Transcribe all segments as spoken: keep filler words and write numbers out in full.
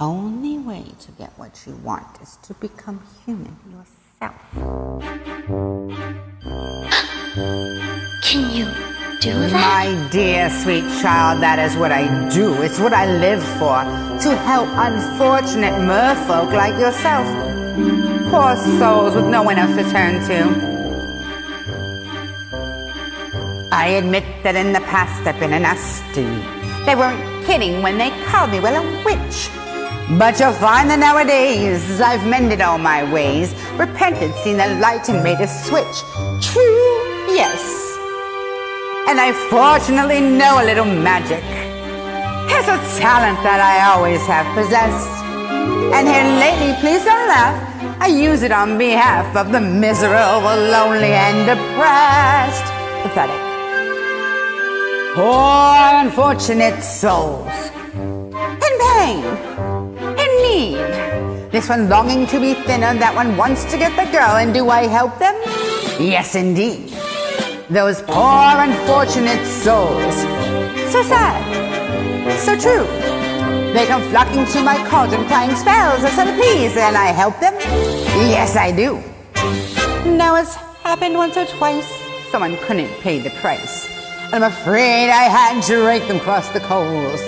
only way to get what you want is to become human yourself. Can you do that? My dear sweet child, that is what I do. It's what I live for, to help unfortunate merfolk like yourself. Poor souls with no one else to turn to. I admit that in the past I've been a nasty. They weren't kidding when they called me, well, a witch. But you'll find that nowadays I've mended all my ways, repented, seen the light and made a switch. True, yes. And I fortunately know a little magic. It's a talent that I always have possessed. And here lately, please don't laugh, I use it on behalf of the miserable, lonely and depressed. Pathetic. Poor unfortunate souls, in pain, in need. This one longing to be thinner, that one wants to get the girl, and do I help them? Yes, indeed. Those poor unfortunate souls, so sad, so true. They come flocking to my cauldron, crying spells or centipedes, and I help them? Yes, I do. Now it's happened once or twice, someone couldn't pay the price. I'm afraid I had to rake them across the coals.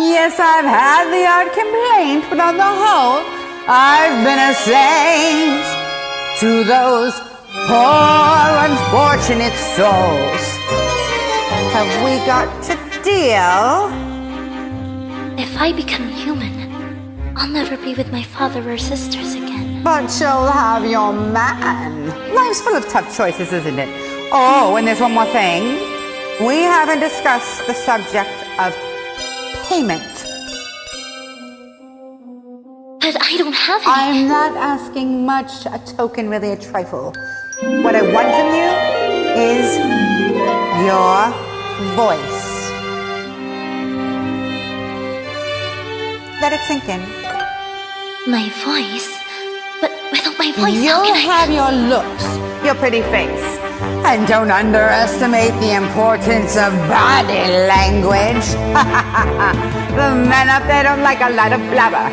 Yes, I've had the odd complaint, but on the whole, I've been a saint to those poor, unfortunate souls. Have we got to deal? If I become human, I'll never be with my father or sisters again. But you'll have your man. Life's full of tough choices, isn't it? Oh, and there's one more thing. We haven't discussed the subject of payment. But I don't have any. I'm not asking much, a token, really a trifle. What I want from you is your voice. Let it sink in. My voice? But without my voice, how can I... You'll have your looks, your pretty face. And don't underestimate the importance of body language. The men up there don't like a lot of blabber.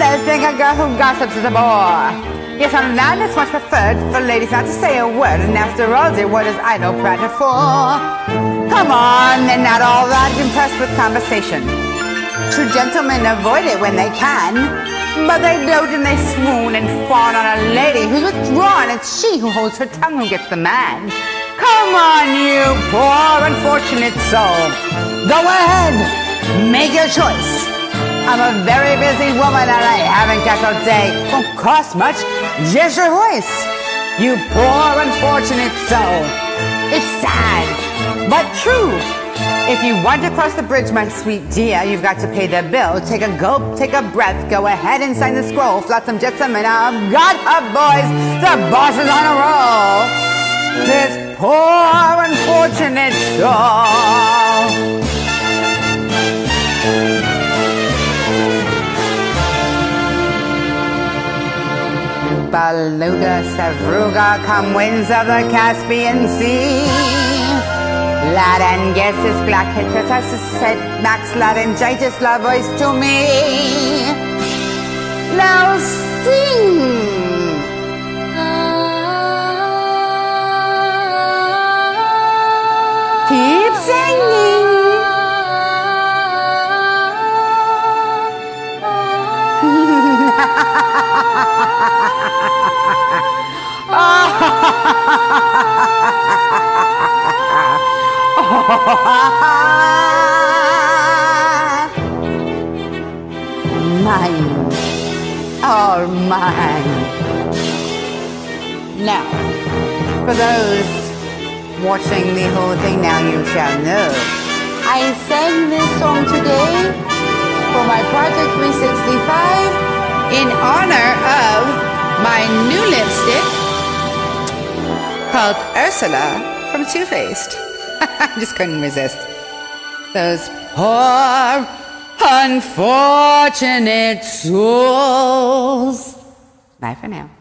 They think a girl who gossips is a bore. Yes, a man is much preferred for ladies not to say a word. And after all, dear, what is idle pratter for? Come on, they're not all that impressed with conversation. True gentlemen avoid it when they can. But they dote and they swoon and fawn on a lady who's withdrawn. It's she who holds her tongue who gets the man. Come on, you poor unfortunate soul. Go ahead. Make your choice. I'm a very busy woman and I haven't got all day. Won't cost much. Just your voice. You poor unfortunate soul. It's sad, but true. If you want to cross the bridge, my sweet dear, you've got to pay the bill. Take a gulp, take a breath, go ahead and sign the scroll. Flotsam, Jetsam, and I've got up, boys. The boss is on a roll. This poor, unfortunate soul. Beluga, Savruga, come winds of the Caspian Sea. Laryngitis, black hypnosis, said Max laryngitis, love voice to me. Now sing. Keep singing. Mine, all mine. Now, for those watching the whole thing, now you shall know. I sang this song today for my Project three sixty-five in honor of my new lipstick called Ursula from Two-Faced. I just couldn't resist. Those poor, unfortunate souls. Bye for now.